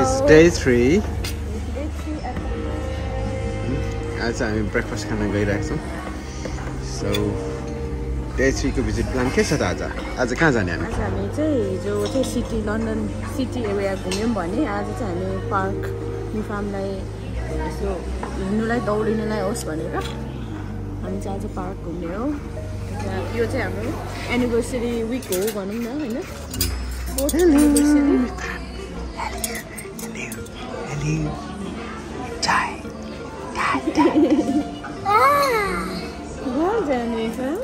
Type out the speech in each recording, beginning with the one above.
It's day three. It's day three at breakfast khana gairachhau. So day three ko visit plan ke chha ta aja? Aja kaha jane hami? Aja hami chahi jo chahi city London city area ghumyam bhane aja chahi hami park Newfarm lai so hindu lai daudine lai hos bhanera hami chahi aja park ghumne ho. Yo chahi hamro anniversary week ho bhanum na haina. Both anniversary. Die. Well done, Nathan.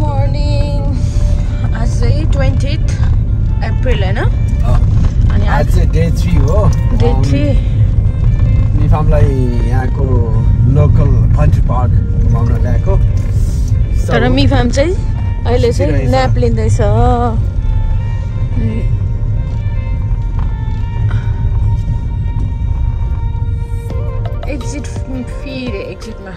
Morning. As 20th April, right? No? Oh. And that's day 3, oh. Day 3. My family here to local country park. So. But my family, I live in Naples. Exit from fear, exit ma.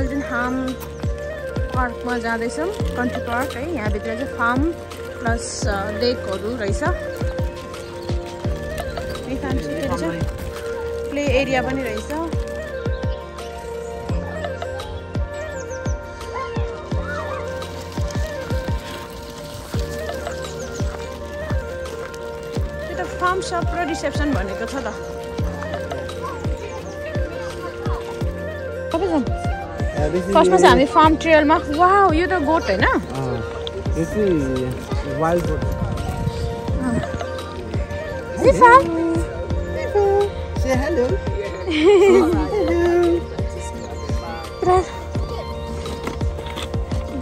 Aldenham Park ma jadaichhau, country park hai. Yaha bhitra chai farm plus lake oru raisa. We can't play area bani raisa. It's a farm shop for reception bhaneko chha ta. Kapan? First ma chai hami farm trail ma. Wow, you the goat hai na? This is wild goat. Zifa! Zifa! Say hello! Hello! Brother!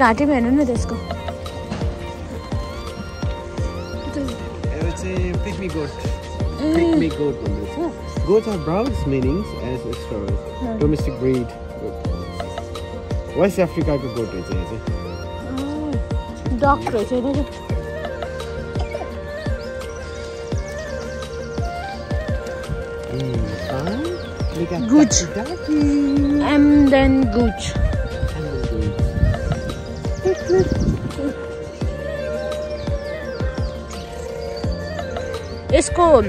Gati bhenu na desko. It's a pygmy goat. Pygmy goat. Goats have broad meanings as a story. Domestic breed. West Africa goat is it? Dog goat. Gooch. And then Gooch. It's called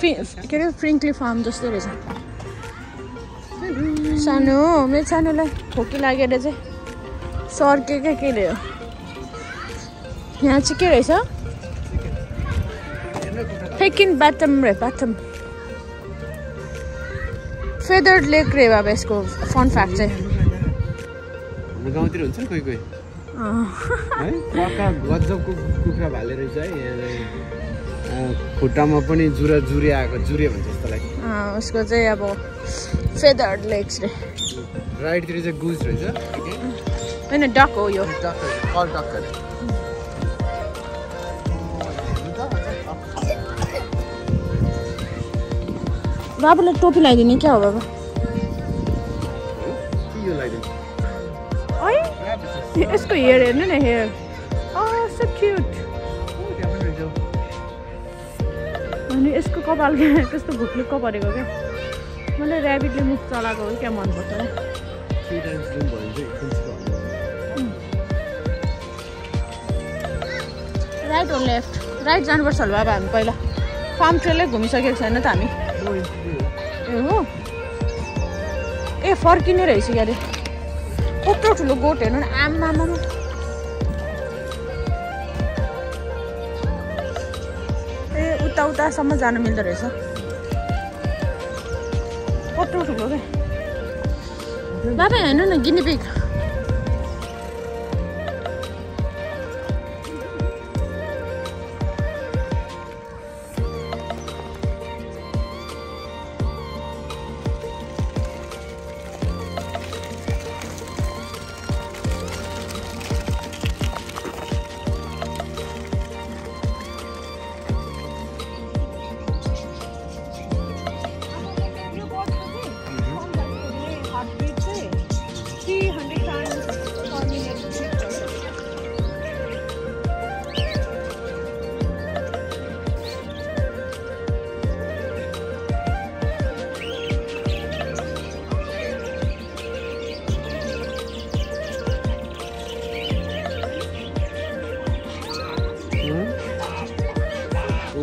can you Frankly Farm just there is Sano, me Sano like hockey lage does it? Sor ke leo. Yahan chicken raisa. Pekin Batam re, Batam. Feathered lake re baba isko fun fact hai. Hamro gaun tira huncha koi koi. Hai? Kaka gajab ko kukra bhaler jai yaha khutta ma pani jura juri aako juri bhancha jasto lai. Usko chai abo feathered lakes re. Right tira chai goose re cha. Haina duck ho yo. Duck call duck. बाबूले टोपी लगाइदिने क्या हो बाबा? यो लगाइदिने। ओइ यसको hair हेर्नु न hair. ओह so cute. अनि यसको कपाल के कस्तो भुक्लुक्क परेको के? मैले र्याबिटले मुख चलाको हो क्या मन पर्छ र? 3 टाइम्स जुम भयो नि एकछिन। राइट अर लेफ्ट? राइट जानुपर्छ होला बाबा हामी पहिला। फार्म ट्रेलले घुमिसकेको छैन त हामी। ए फर्किने रहेछ यार कत्रो ठुलो गोठ हेर्नु न आमामा ए उता उतासम्म जानु मिल्दो रहेछ कत्रो ठुलो के बाबा हेर्नु न guinea pig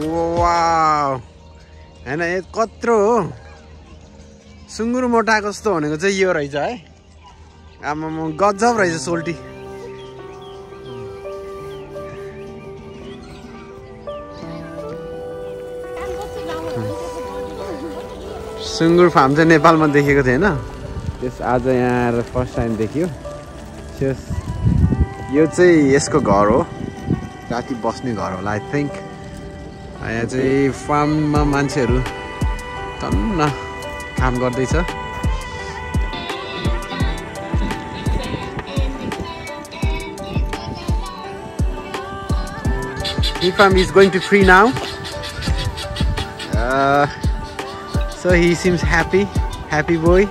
Wow. And it got through. Sunguru motako stone. It's a year, right? I'm God's of Raja Salty. Sungur farm in Nepal, this is the first time I just this is a garo. Rati Bosni garo. I think I a farm mancheru. Tanna kam gardai cha. The farm is going to free now. So he seems happy, happy boy.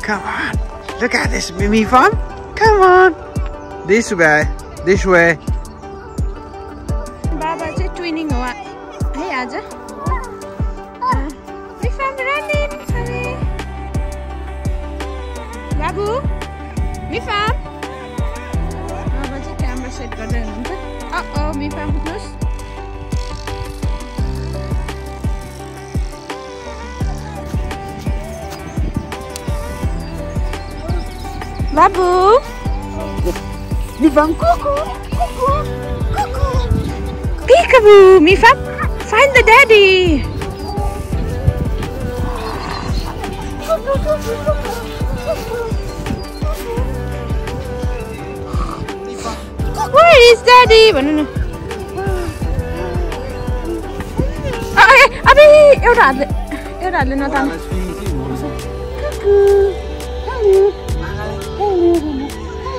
Come on, look at this Mimi farm. Come on, this way, this way. Baba is twinning. Hey, Aja. This farm running. Sorry. Babu, Mi farm. Baba is camera set. Oh, Mi farm close. Babu, Mi farm, peekaboo, Mi farm, find the daddy. Where is daddy?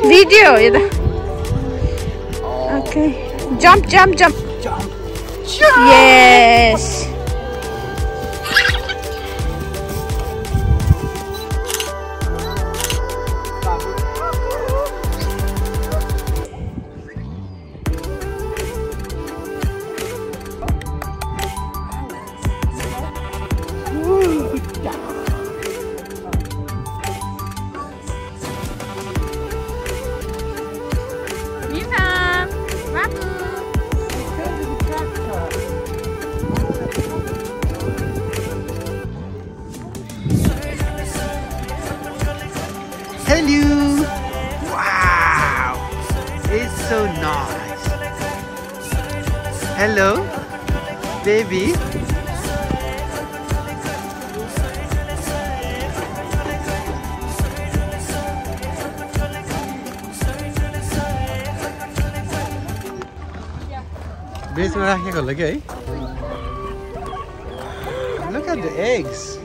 Video, okay. Jump, jump, jump, jump. Yes. Hello! Wow! It's so nice! Hello, baby! Look at the eggs!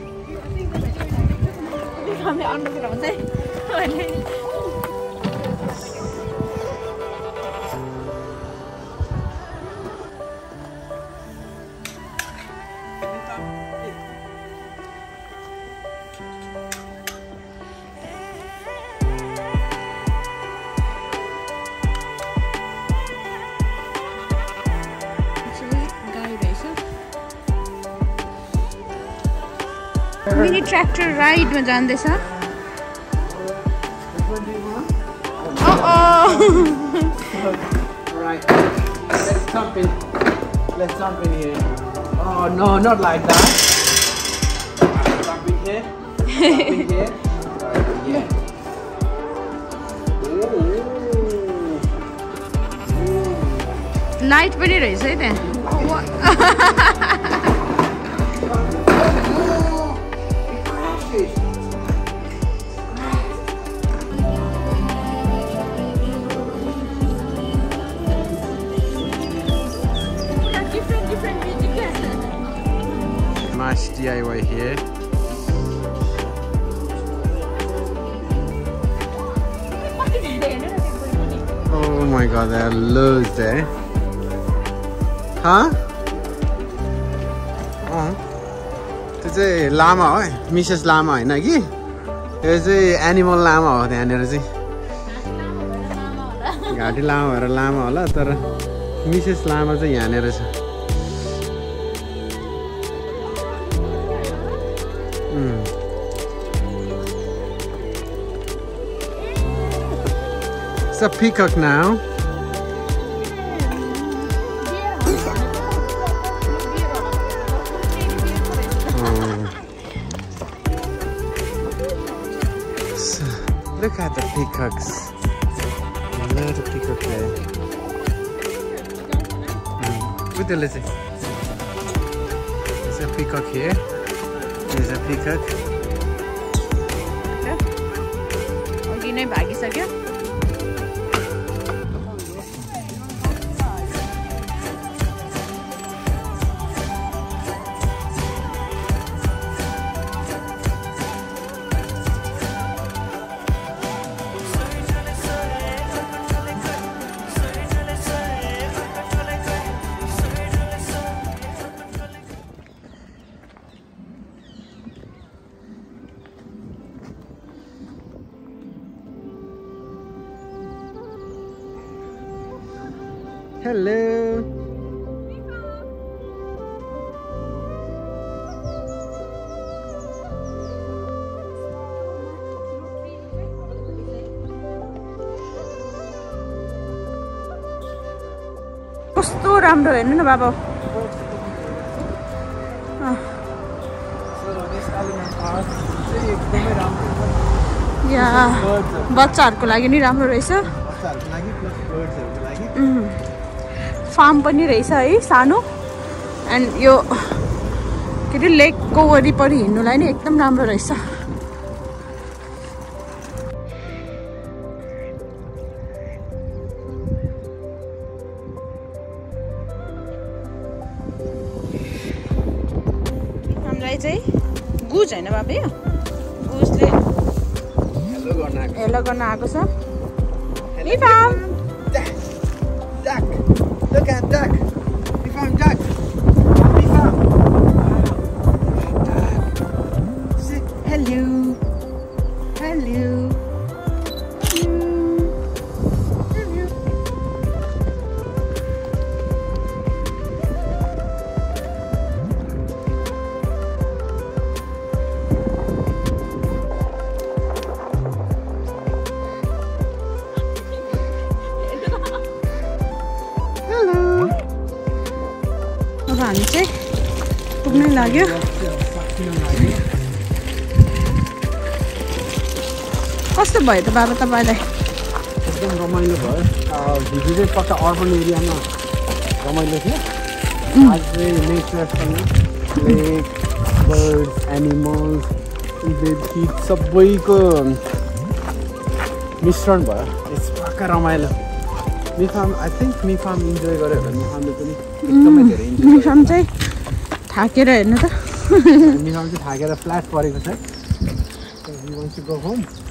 Mini tractor ride ma jandesa. Right. Let's jump in. Let's jump in here. Oh no, not like that. Jump in here. Jump in here. Right here. Ooh. Light pani rahecha hai ta. What? Nice DIY here. Oh my god, there are loads there. Huh? Oh. This is a llama, Mrs. Llama, isn't it? This is an animal llama. Llama, Mrs. Llama is here. It's a peacock now. Yeah. Look at the peacocks. Look at the peacock there. With the lizard. There's a peacock here. There's a peacock. Hello. Kusto ramro hainu na baba. Yeah. Bachchaharko lagi ni ramro rahaicha. Bachchaharko lagi plus birdsharko lagi. Farm pani rahecha hai sano and yo keti lake ko waripari hinulai ni ekdam ramro rahecha. Hamlai chai goose haina baba yo goose le hello garna aako cha. We found duck. Look at duck. We found duck. We found duck. Say hello. Hello. लाग्यो कस्तो भयो त बाबा तपाईलाई एकदम रमाइलो भयो video चाहिँ पक्का अर्बन एरियामा रमाइलो थियो आज चाहिँ नेचरसँग लेक बर्ड्स एनिमल्स बेबी सबैको मिश्रण भयो इट्स पक्का रमाइलो निफाम आई थिंक निफाम इन्जोय गर्यो भने हामीले पनि एकदमै धेरै इन्जोय गर्यो निफाम चाहिँ थाकेर हेर्नु त निफाम चाहिँ थाकेर फ्ल्याट परेको छ so we want to go home.